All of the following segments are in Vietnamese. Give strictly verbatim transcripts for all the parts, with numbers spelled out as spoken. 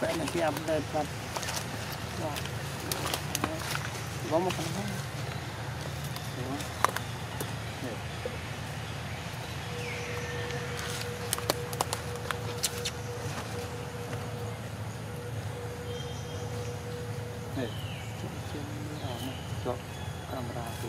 phải là cái update và có một phần không này trên đó mà chọn camera thì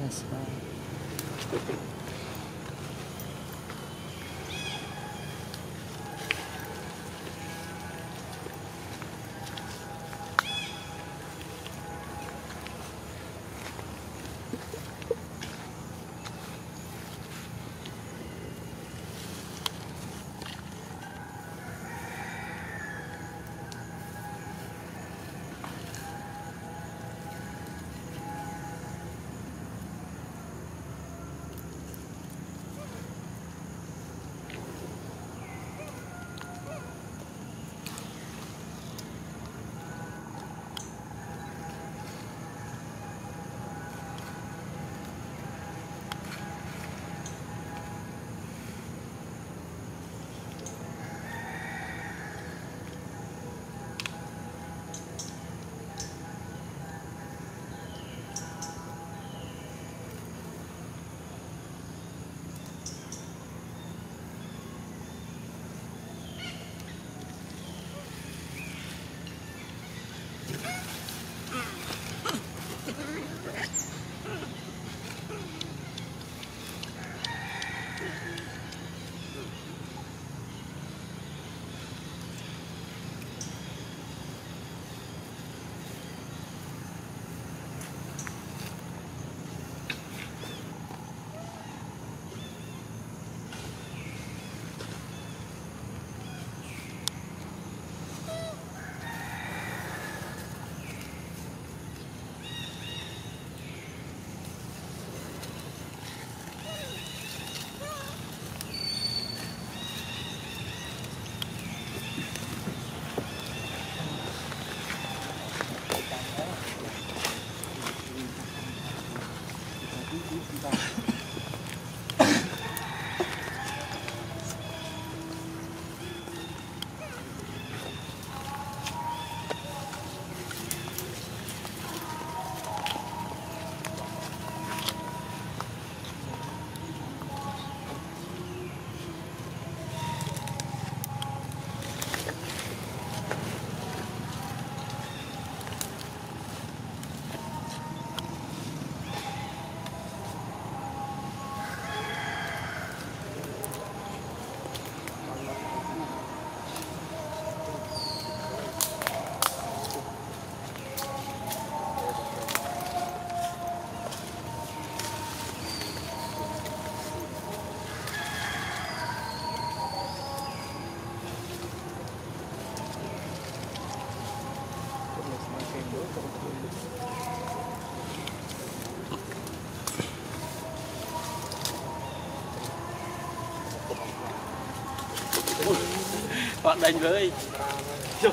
That's fine. Bạn đánh với chưa